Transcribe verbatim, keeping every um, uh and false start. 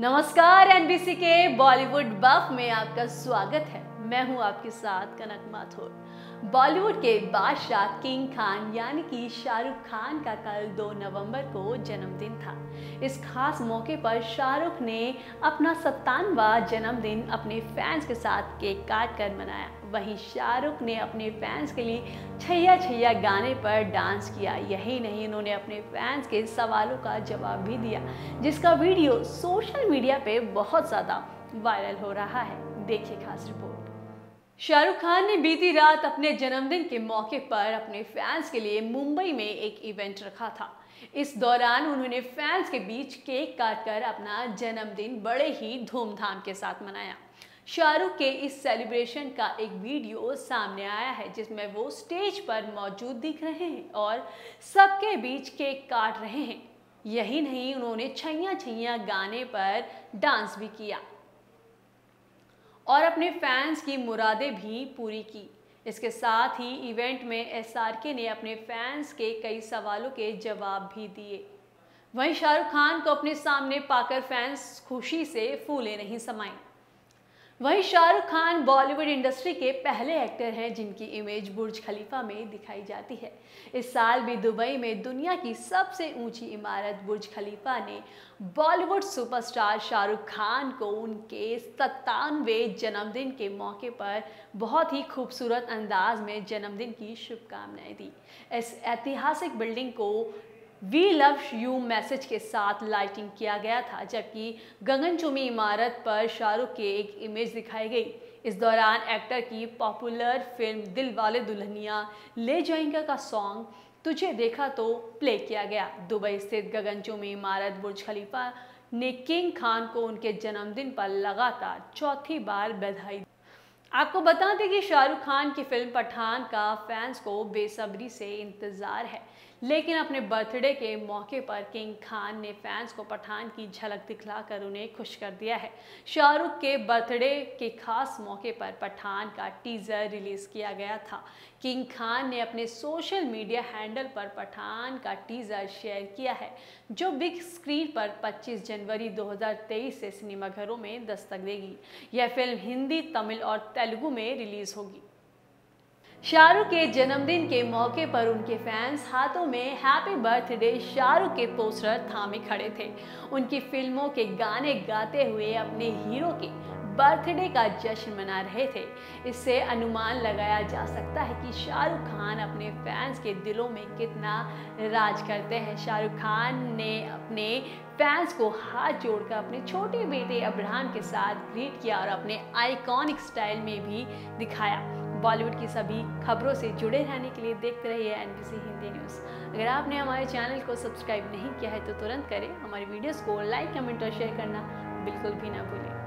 नमस्कार, एनबीसी के बॉलीवुड बफ में आपका स्वागत है। मैं हूं आपके साथ कनक माथुर। बॉलीवुड के बादशाह किंग खान यानी कि शाहरुख खान का कल दो नवंबर को जन्मदिन था। इस खास मौके पर शाहरुख ने अपना सत्तानवां जन्मदिन अपने फैंस के साथ केक काट कर मनाया। वहीं शाहरुख ने अपने फैंस के लिए छैया छैया गाने पर डांस किया। यही नहीं, इन्होंने अपने फैंस के सवालों का जवाब भी दिया, जिसका वीडियो सोशल मीडिया पे बहुत ज़्यादा वायरल हो रहा है। देखिए खास रिपोर्ट। शाहरुख खान ने बीती रात अपने जन्मदिन के मौके पर अपने फैंस के लिए मुंबई में एक इवेंट रखा था। इस दौरान उन्होंने फैंस के बीच केक काटकर अपना जन्मदिन बड़े ही धूमधाम के साथ मनाया। शाहरुख के इस सेलिब्रेशन का एक वीडियो सामने आया है, जिसमें वो स्टेज पर मौजूद दिख रहे हैं और सबके बीच केक काट रहे हैं। यही नहीं, उन्होंने छैया छैया गाने पर डांस भी किया और अपने फैंस की मुरादें भी पूरी की। इसके साथ ही इवेंट में एस आर के ने अपने फैंस के कई सवालों के जवाब भी दिए। वहीं शाहरुख खान को अपने सामने पाकर फैंस खुशी से फूले नहीं समाई। वहीं शाहरुख खान बॉलीवुड इंडस्ट्री के पहले एक्टर हैं जिनकी इमेज बुर्ज खलीफा में दिखाई जाती है। इस साल भी दुबई में दुनिया की सबसे ऊंची इमारत बुर्ज खलीफा ने बॉलीवुड सुपरस्टार शाहरुख खान को उनके सत्तानवे जन्मदिन के मौके पर बहुत ही खूबसूरत अंदाज में जन्मदिन की शुभकामनाएं दी। इस ऐतिहासिक बिल्डिंग को वी लव यू मैसेज के साथ लाइटिंग किया गया था, जबकि गगनचुंबी इमारत पर शाहरुख के एक इमेज दिखाई गई। इस दौरान एक्टर की पॉपुलर फिल्म दिलवाले दुल्हनिया ले जाएंगे का सॉन्ग तुझे देखा तो प्ले किया गया। दुबई स्थित गगनचुंबी इमारत बुर्ज खलीफा ने किंग खान को उनके जन्मदिन पर लगातार चौथी बार बधाई दी। आपको बता दें कि शाहरुख खान की फिल्म पठान का फैंस को बेसब्री से इंतज़ार है, लेकिन अपने बर्थडे के मौके पर किंग खान ने फैंस को पठान की झलक दिखलाकर उन्हें खुश कर दिया है। शाहरुख के बर्थडे के खास मौके पर पठान का टीज़र रिलीज़ किया गया था। किंग खान ने अपने सोशल मीडिया हैंडल पर पठान का टीज़र शेयर किया है, जो बिग स्क्रीन पर पच्चीस जनवरी दो हज़ार तेईस से सिनेमाघरों में दस्तक देगी। यह फिल्म हिंदी, तमिल और तेलुगु में रिलीज़ होगी। शाहरुख के जन्मदिन के मौके पर उनके फैंस हाथों में हैप्पी बर्थडे शाहरुख के पोस्टर थामे खड़े थे। उनकी फिल्मों के गाने गाते हुए अपने हीरो के बर्थडे का जश्न मना रहे थे। इससे अनुमान लगाया जा सकता है कि शाहरुख खान अपने फैंस के दिलों में कितना राज करते हैं। शाहरुख खान ने अपने फैंस को हाथ जोड़कर अपने छोटे बेटे अभिराम के साथ ग्रीट किया और अपने आइकॉनिक स्टाइल में भी दिखाया। बॉलीवुड की सभी खबरों से जुड़े रहने के लिए देखते रहिए एनबीसी हिंदी न्यूज़। अगर आपने हमारे चैनल को सब्सक्राइब नहीं किया है तो तुरंत करें। हमारी वीडियोज़ को लाइक, कमेंट और शेयर करना बिल्कुल भी ना भूलें।